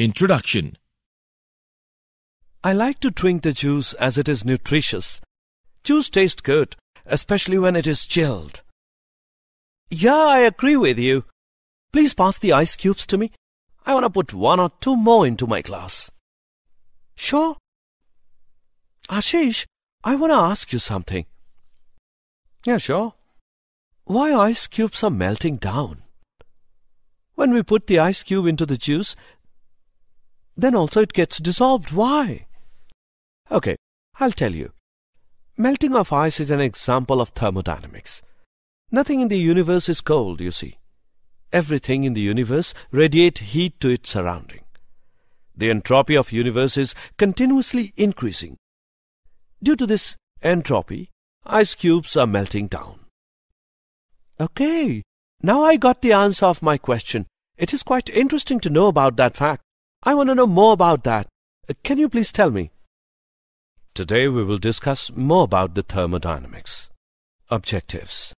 Introduction. I like to drink the juice as it is nutritious. Juice tastes good, especially when it is chilled. Yeah, I agree with you. Please pass the ice cubes to me. I want to put one or two more into my glass. Sure. Ashish, I want to ask you something. Yeah, sure. Why ice cubes are melting down? When we put the ice cube into the juice, then also it gets dissolved. Why? Okay, I'll tell you. Melting of ice is an example of thermodynamics. Nothing in the universe is cold, you see. Everything in the universe radiates heat to its surrounding. The entropy of universe is continuously increasing. Due to this entropy, ice cubes are melting down. Okay, now I got the answer of my question. It is quite interesting to know about that fact. I want to know more about that. Can you please tell me? Today we will discuss more about the thermodynamics. Objectives.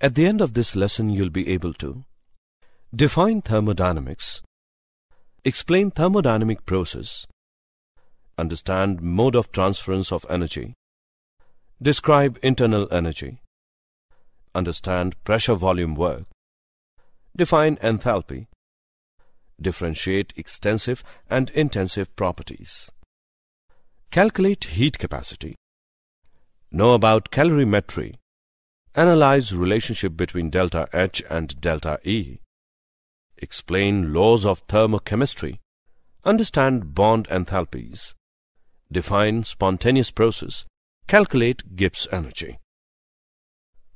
At the end of this lesson, you'll be able to define thermodynamics, explain thermodynamic process, understand mode of transference of energy, describe internal energy, understand pressure-volume work, define enthalpy, differentiate extensive and intensive properties, calculate heat capacity, know about calorimetry, analyze relationship between delta H and delta E, explain laws of thermochemistry, understand bond enthalpies, define spontaneous process, calculate Gibbs energy.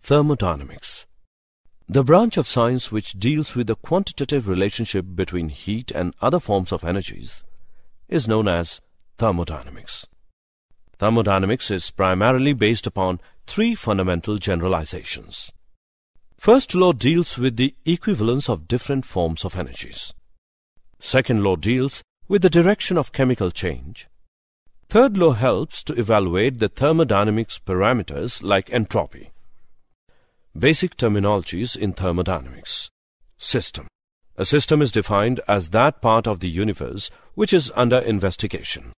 Thermodynamics, the branch of science which deals with the quantitative relationship between heat and other forms of energies, is known as thermodynamics. Thermodynamics is primarily based upon three fundamental generalizations. First law deals with the equivalence of different forms of energies. Second law deals with the direction of chemical change. Third law helps to evaluate the thermodynamics parameters like entropy. Basic terminologies in thermodynamics. System. A system is defined as that part of the universe which is under investigation.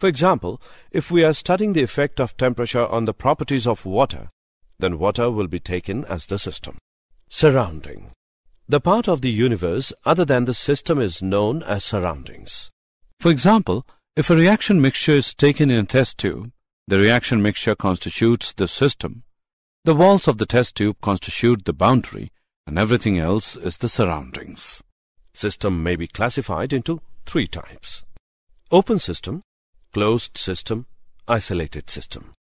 For example, if we are studying the effect of temperature on the properties of water, then water will be taken as the system. Surrounding. The part of the universe other than the system is known as surroundings. For example, if a reaction mixture is taken in a test tube, the reaction mixture constitutes the system. The walls of the test tube constitute the boundary, and everything else is the surroundings. System may be classified into three types. Open system, closed system, isolated system.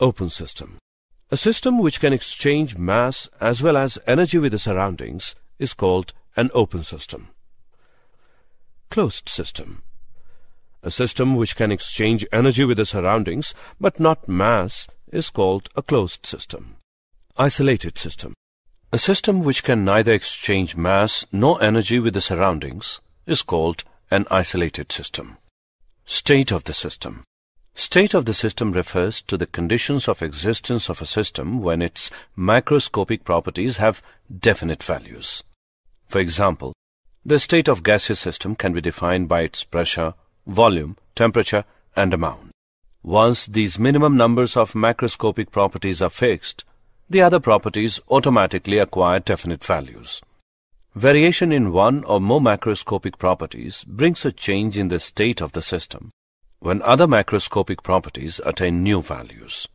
Open system. A system which can exchange mass as well as energy with the surroundings is called an open system. Closed system. A system which can exchange energy with the surroundings but not mass is called a closed system. Isolated system. A system which can neither exchange mass nor energy with the surroundings is called an isolated system. State of the system. State of the system refers to the conditions of existence of a system when its macroscopic properties have definite values. For example, the state of gaseous system can be defined by its pressure, volume, temperature, and amount. Once these minimum numbers of macroscopic properties are fixed, the other properties automatically acquire definite values. Variation in one or more macroscopic properties brings a change in the state of the system when other macroscopic properties attain new values.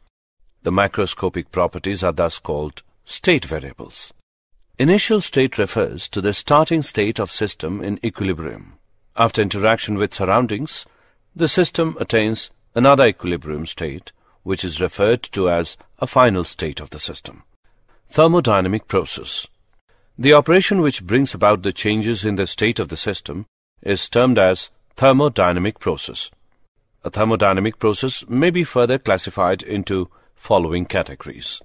The macroscopic properties are thus called state variables. Initial state refers to the starting state of system in equilibrium. After interaction with surroundings, the system attains another equilibrium state, which is referred to as a final state of the system. Thermodynamic process. The operation which brings about the changes in the state of the system is termed as thermodynamic process. A thermodynamic process may be further classified into following categories.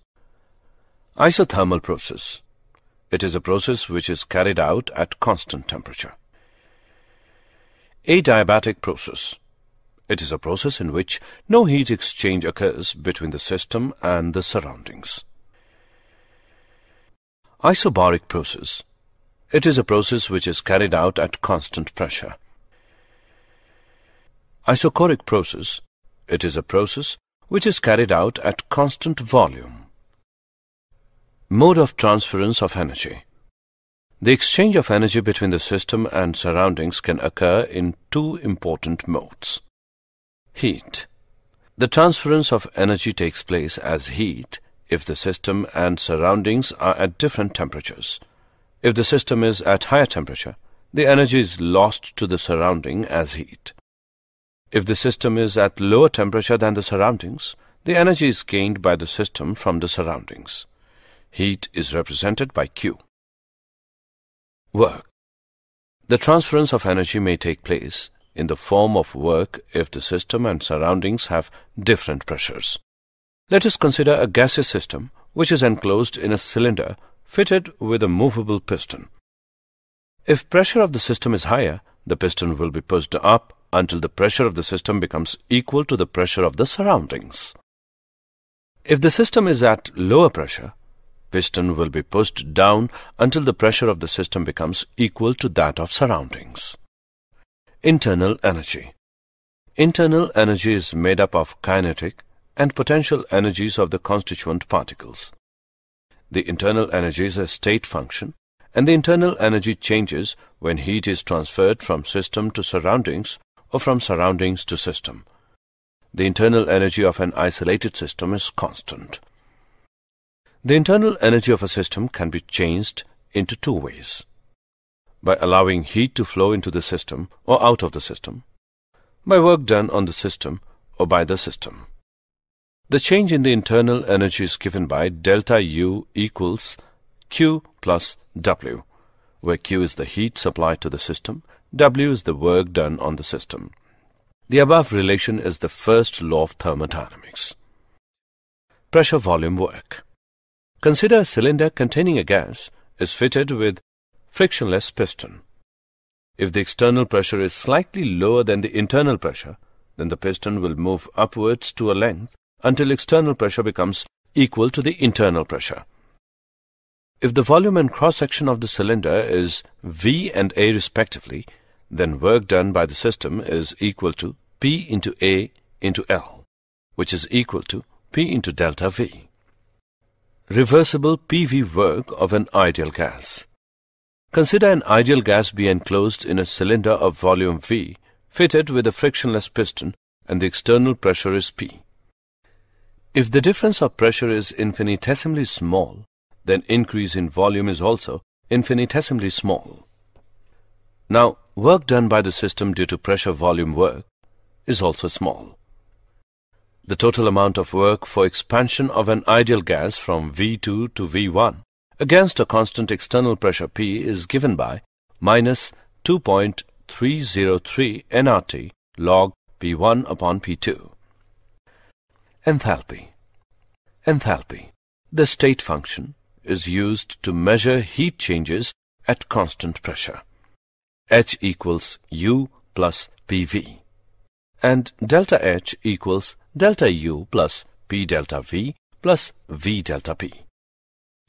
Isothermal process. It is a process which is carried out at constant temperature. Adiabatic process. It is a process in which no heat exchange occurs between the system and the surroundings. Isobaric process. It is a process which is carried out at constant pressure. Isochoric process. It is a process which is carried out at constant volume. Mode of transference of energy. The exchange of energy between the system and surroundings can occur in two important modes. Heat. The transference of energy takes place as heat if the system and surroundings are at different temperatures. If the system is at higher temperature, the energy is lost to the surrounding as heat. If the system is at lower temperature than the surroundings, the energy is gained by the system from the surroundings. Heat is represented by Q. Work. The transference of energy may take place in the form of work if the system and surroundings have different pressures. Let us consider a gaseous system which is enclosed in a cylinder fitted with a movable piston. If pressure of the system is higher, the piston will be pushed up until the pressure of the system becomes equal to the pressure of the surroundings. If the system is at lower pressure, piston will be pushed down until the pressure of the system becomes equal to that of surroundings. Internal energy. Internal energy is made up of kinetic and potential energies of the constituent particles. The internal energy is a state function, and the internal energy changes when heat is transferred from system to surroundings or from surroundings to system. The internal energy of an isolated system is constant. The internal energy of a system can be changed into two ways: by allowing heat to flow into the system or out of the system, by work done on the system or by the system. The change in the internal energy is given by delta U equals Q plus W, where Q is the heat supplied to the system, W is the work done on the system. The above relation is the first law of thermodynamics. Pressure-volume work. Consider a cylinder containing a gas is fitted with frictionless piston. If the external pressure is slightly lower than the internal pressure, then the piston will move upwards to a length until external pressure becomes equal to the internal pressure. If the volume and cross-section of the cylinder is V and A respectively, then work done by the system is equal to P into A into L, which is equal to P into delta V. Reversible PV work of an ideal gas. Consider an ideal gas be enclosed in a cylinder of volume V, fitted with a frictionless piston, and the external pressure is P. If the difference of pressure is infinitesimally small, then increase in volume is also infinitesimally small. Now, work done by the system due to pressure-volume work is also small. The total amount of work for expansion of an ideal gas from V2 to V1 against a constant external pressure P is given by minus 2.303 nRT log P1 upon P2. Enthalpy. Enthalpy, the state function, is used to measure heat changes at constant pressure. H equals U plus PV, and delta H equals delta U plus P delta V plus V delta P.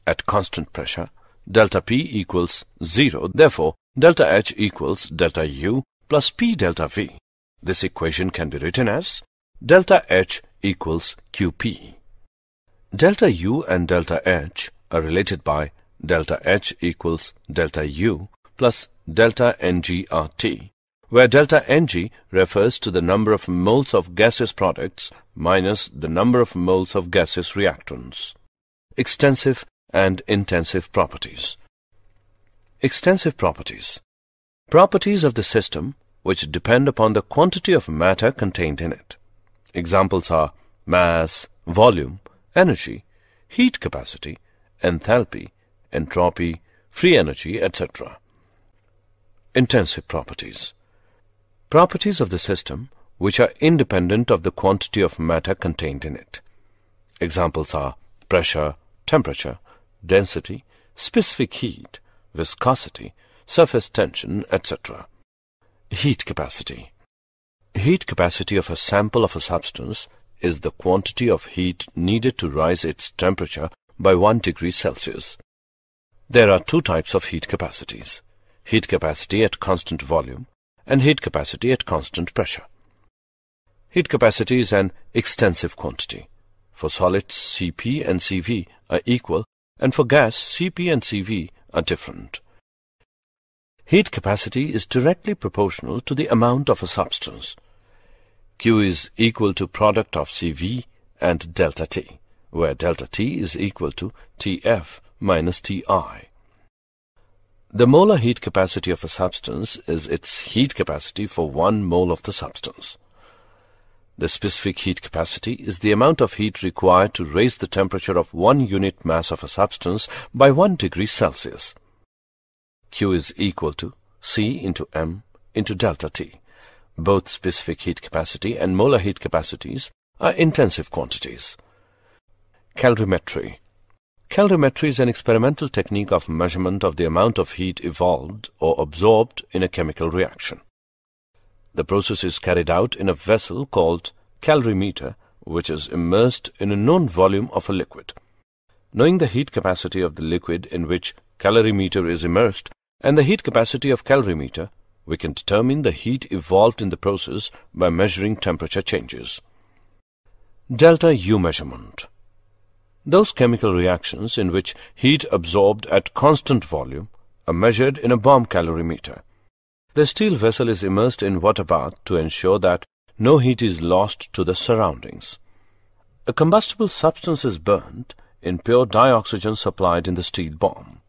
At constant pressure, delta P equals 0, therefore delta H equals delta U plus P delta V. This equation can be written as delta H equals QP. Delta U and delta H are related by delta H equals delta U plus delta NgRT, where delta Ng refers to the number of moles of gaseous products minus the number of moles of gaseous reactants. Extensive and intensive properties. Extensive properties. Properties of the system which depend upon the quantity of matter contained in it. Examples are mass, volume, energy, heat capacity, enthalpy, entropy, free energy, etc. Intensive properties. Properties of the system which are independent of the quantity of matter contained in it. Examples are pressure, temperature, density, specific heat, viscosity, surface tension, etc. Heat capacity. Heat capacity of a sample of a substance is the quantity of heat needed to rise its temperature by 1 degree Celsius. There are two types of heat capacities: heat capacity at constant volume and heat capacity at constant pressure. Heat capacity is an extensive quantity. For solids, Cp and Cv are equal, and for gas, Cp and Cv are different. Heat capacity is directly proportional to the amount of a substance. Q is equal to product of Cv and delta T, where delta T is equal to Tf minus Ti. The molar heat capacity of a substance is its heat capacity for 1 mole of the substance. The specific heat capacity is the amount of heat required to raise the temperature of 1 unit mass of a substance by 1 degree Celsius. Q is equal to C into M into delta T. Both specific heat capacity and molar heat capacities are intensive quantities. Calorimetry. Calorimetry is an experimental technique of measurement of the amount of heat evolved or absorbed in a chemical reaction. The process is carried out in a vessel called calorimeter, which is immersed in a known volume of a liquid. Knowing the heat capacity of the liquid in which calorimeter is immersed and the heat capacity of calorimeter, we can determine the heat evolved in the process by measuring temperature changes. Delta U measurement. Those chemical reactions in which heat absorbed at constant volume are measured in a bomb calorimeter. The steel vessel is immersed in water bath to ensure that no heat is lost to the surroundings. A combustible substance is burnt and pure dioxygen supplied in the steel bomb.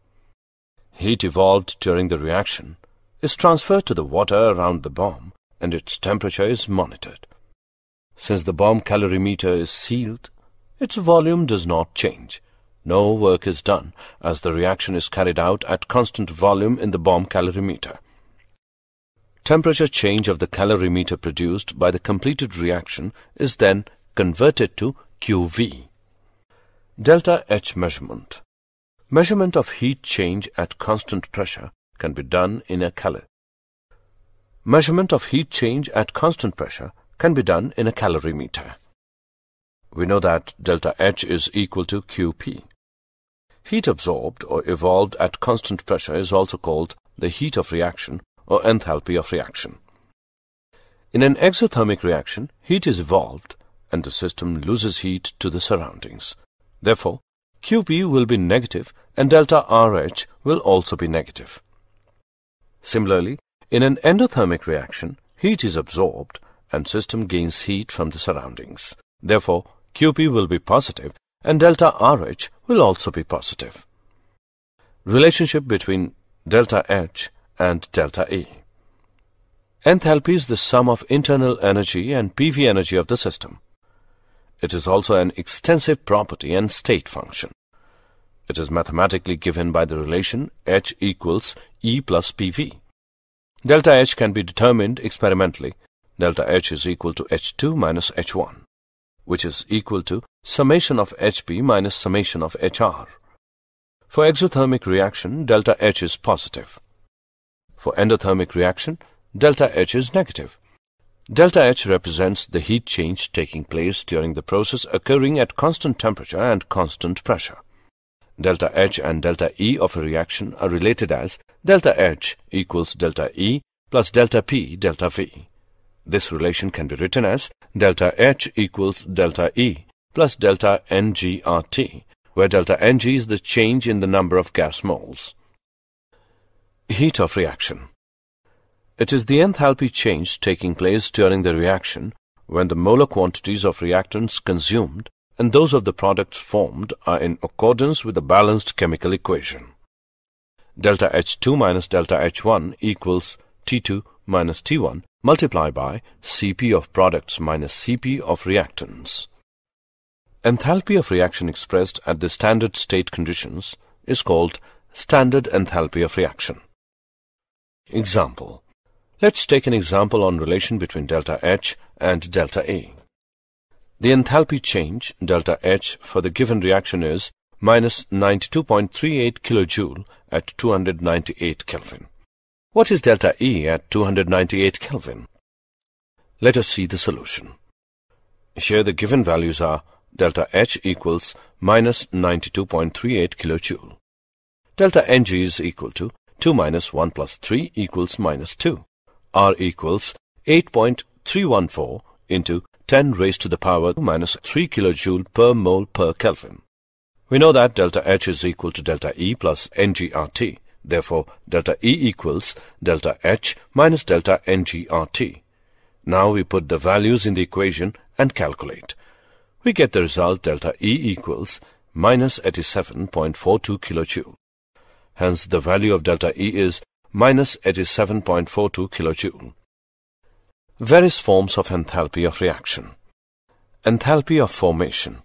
Heat evolved during the reaction is transferred to the water around the bomb and its temperature is monitored. Since the bomb calorimeter is sealed, its volume does not change. No work is done, as the reaction is carried out at constant volume in the bomb calorimeter. Temperature change of the calorimeter produced by the completed reaction is then converted to QV. Delta H measurement. Measurement of heat change at constant pressure can be done in a calorimeter. Measurement of heat change at constant pressure can be done in a calorimeter. We know that delta H is equal to QP. Heat absorbed or evolved at constant pressure is also called the heat of reaction or enthalpy of reaction. In an exothermic reaction, heat is evolved and the system loses heat to the surroundings. Therefore, QP will be negative and delta RH will also be negative. Similarly, in an endothermic reaction, heat is absorbed and system gains heat from the surroundings. Therefore, QP will be positive and delta RH will also be positive. Relationship between delta H and delta E. Enthalpy is the sum of internal energy and PV energy of the system. It is also an extensive property and state function. It is mathematically given by the relation H equals E plus PV. Delta H can be determined experimentally. Delta H is equal to H2 minus H1, which is equal to summation of HP minus summation of HR. For exothermic reaction, delta H is positive. For endothermic reaction, delta H is negative. Delta H represents the heat change taking place during the process occurring at constant temperature and constant pressure. Delta H and delta E of a reaction are related as delta H equals delta E plus delta P delta V. This relation can be written as delta H equals delta E plus delta NgRT, where delta Ng is the change in the number of gas moles. Heat of reaction. It is the enthalpy change taking place during the reaction when the molar quantities of reactants consumed and those of the products formed are in accordance with the balanced chemical equation. Delta H2 minus delta H1 equals T2 minus T1 multiplied by Cp of products minus Cp of reactants. Enthalpy of reaction expressed at the standard state conditions is called standard enthalpy of reaction. Example. Let's take an example on relation between delta H and delta E. The enthalpy change, delta H, for the given reaction is minus 92.38 kilojoule at 298 Kelvin. What is delta E at 298 Kelvin? Let us see the solution. Here the given values are delta H equals minus 92.38 kilojoule. delta Ng is equal to 2 minus 1 plus 3 equals minus 2. R equals 8.314 into 10 raised to the power minus 3 kilojoule per mole per Kelvin. We know that delta H is equal to delta E plus NgRT. Therefore, delta E equals delta H minus delta NgRT. Now we put the values in the equation and calculate. We get the result delta E equals minus 87.42 kilojoule. Hence, the value of delta E is minus 87.42 kilojoule. Various forms of enthalpy of reaction. Enthalpy of formation.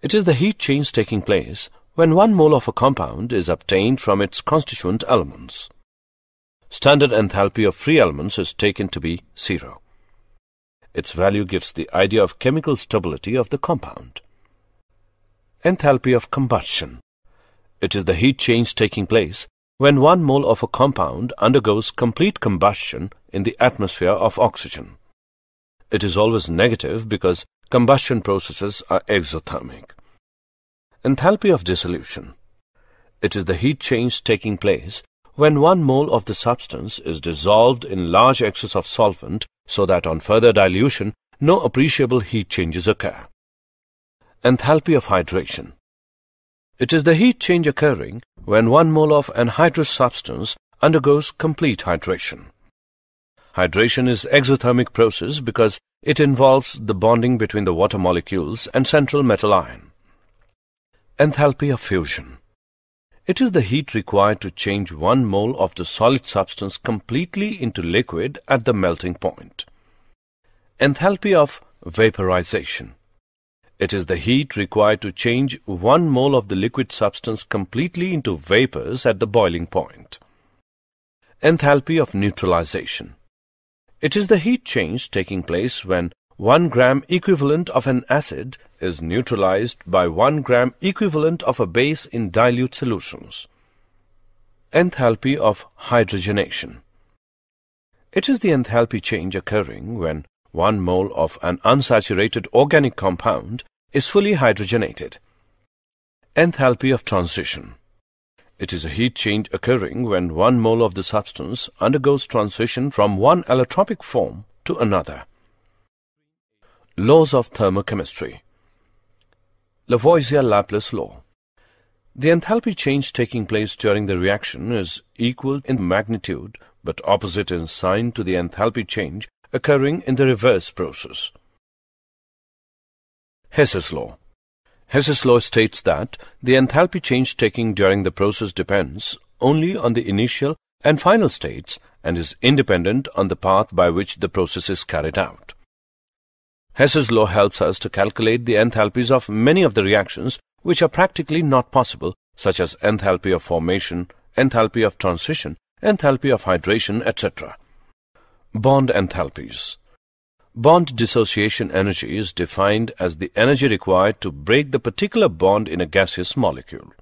It is the heat change taking place when 1 mole of a compound is obtained from its constituent elements. Standard enthalpy of free elements is taken to be 0. Its value gives the idea of chemical stability of the compound. Enthalpy of combustion. It is the heat change taking place when 1 mole of a compound undergoes complete combustion in the atmosphere of oxygen. It is always negative because combustion processes are exothermic. Enthalpy of dissolution. It is the heat change taking place when 1 mole of the substance is dissolved in large excess of solvent so that on further dilution no appreciable heat changes occur. Enthalpy of hydration. It is the heat change occurring when 1 mole of anhydrous substance undergoes complete hydration. Hydration is an exothermic process because it involves the bonding between the water molecules and central metal ion. Enthalpy of fusion. It is the heat required to change 1 mole of the solid substance completely into liquid at the melting point. Enthalpy of vaporization. It is the heat required to change 1 mole of the liquid substance completely into vapors at the boiling point. Enthalpy of neutralization. It is the heat change taking place when 1 gram equivalent of an acid is neutralized by 1 gram equivalent of a base in dilute solutions. Enthalpy of hydrogenation. It is the enthalpy change occurring when 1 mole of an unsaturated organic compound is fully hydrogenated. Enthalpy of transition. It is a heat change occurring when 1 mole of the substance undergoes transition from one allotropic form to another. Laws of thermochemistry. Lavoisier-Laplace Law. The enthalpy change taking place during the reaction is equal in magnitude but opposite in sign to the enthalpy change occurring in the reverse process. Hess's Law. Hess's Law states that the enthalpy change taking during the process depends only on the initial and final states and is independent on the path by which the process is carried out. Hess's Law helps us to calculate the enthalpies of many of the reactions which are practically not possible, such as enthalpy of formation, enthalpy of transition, enthalpy of hydration, etc. Bond enthalpies. Bond dissociation energy is defined as the energy required to break the particular bond in a gaseous molecule.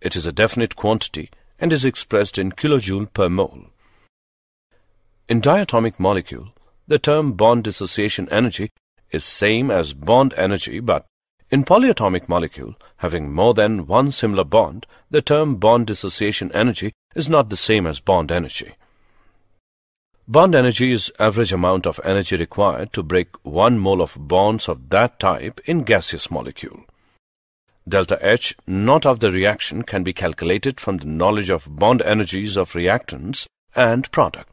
It is a definite quantity and is expressed in kilojoule per mole. In diatomic molecule, the term bond dissociation energy is same as bond energy, but in polyatomic molecule, having more than one similar bond, the term bond dissociation energy is not the same as bond energy. Bond energy is average amount of energy required to break 1 mole of bonds of that type in gaseous molecule. Delta H not of the reaction can be calculated from the knowledge of bond energies of reactants and products.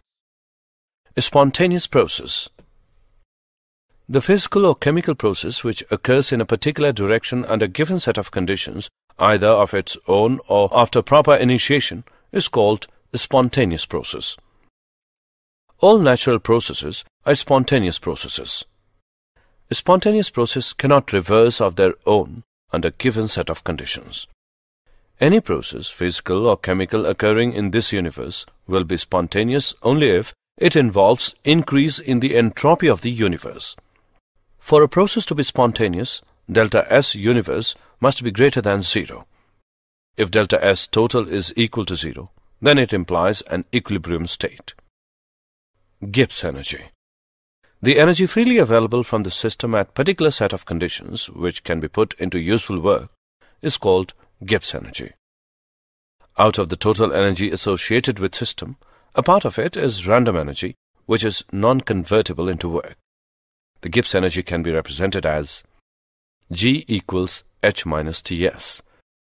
A spontaneous process. The physical or chemical process which occurs in a particular direction under given set of conditions, either of its own or after proper initiation, is called a spontaneous process. All natural processes are spontaneous processes. A spontaneous process cannot reverse of their own under given set of conditions. Any process, physical or chemical, occurring in this universe will be spontaneous only if it involves increase in the entropy of the universe. For a process to be spontaneous, delta S universe must be greater than 0. If delta S total is equal to 0, then it implies an equilibrium state. Gibbs energy. The energy freely available from the system at particular set of conditions which can be put into useful work is called Gibbs energy. Out of the total energy associated with system, a part of it is random energy, which is non-convertible into work. The Gibbs energy can be represented as G equals H minus Ts.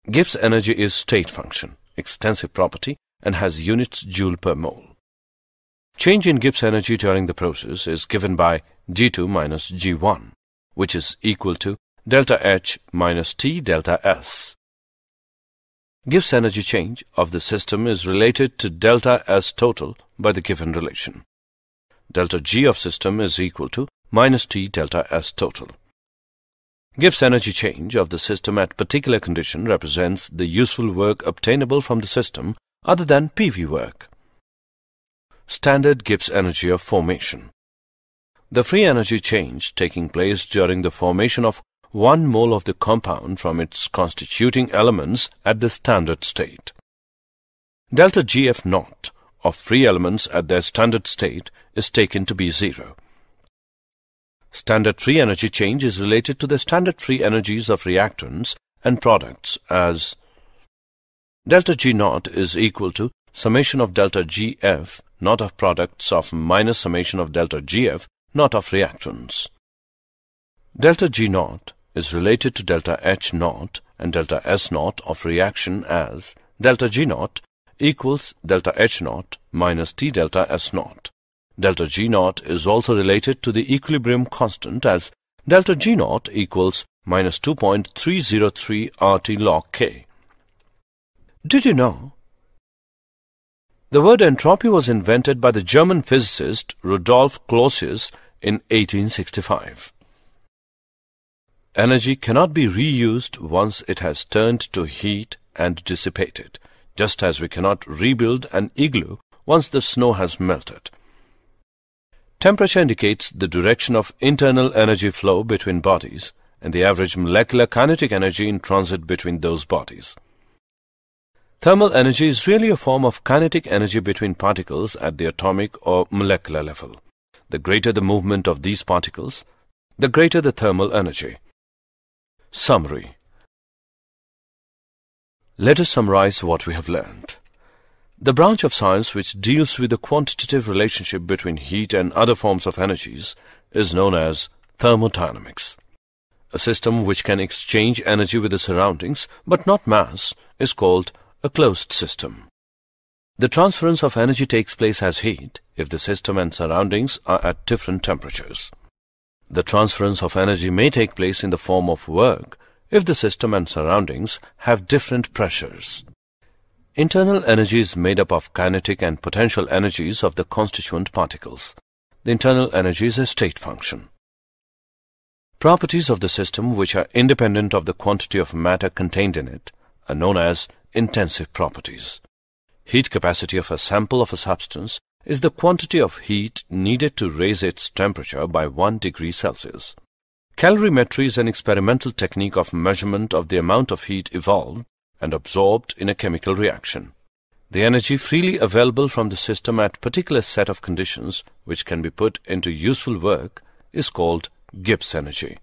Gibbs energy is state function, extensive property, and has units joule per mole. Change in Gibbs energy during the process is given by G2 minus G1, which is equal to delta H minus T delta S. Gibbs energy change of the system is related to delta S total by the given relation. Delta G of system is equal to minus T delta S total. Gibbs energy change of the system at particular condition represents the useful work obtainable from the system other than PV work. Standard Gibbs energy of formation. The free energy change taking place during the formation of 1 mole of the compound from its constituting elements at the standard state. Delta GF naught of free elements at their standard state is taken to be 0. Standard free energy change is related to the standard free energies of reactants and products as delta G naught is equal to summation of delta GF not of products of minus summation of delta GF not of reactants. Delta G naught is related to delta H naught and delta S naught of reaction as delta G naught equals delta H naught minus T delta S naught. Delta G naught is also related to the equilibrium constant as delta G naught equals minus 2.303 RT log K. Did you know? The word entropy was invented by the German physicist Rudolf Clausius in 1865. Energy cannot be reused once it has turned to heat and dissipated, just as we cannot rebuild an igloo once the snow has melted. Temperature indicates the direction of internal energy flow between bodies and the average molecular kinetic energy in transit between those bodies. Thermal energy is really a form of kinetic energy between particles at the atomic or molecular level. The greater the movement of these particles, the greater the thermal energy. Summary. Let us summarize what we have learned. The branch of science which deals with the quantitative relationship between heat and other forms of energies is known as thermodynamics. A system which can exchange energy with the surroundings but not mass is called a closed system. The transference of energy takes place as heat if the system and surroundings are at different temperatures. The transference of energy may take place in the form of work if the system and surroundings have different pressures. Internal energy is made up of kinetic and potential energies of the constituent particles. The internal energy is a state function. Properties of the system which are independent of the quantity of matter contained in it are known as intensive properties. Heat capacity of a sample of a substance is the quantity of heat needed to raise its temperature by 1 degree Celsius. Calorimetry is an experimental technique of measurement of the amount of heat evolved and absorbed in a chemical reaction. The energy freely available from the system at particular set of conditions which can be put into useful work is called Gibbs energy.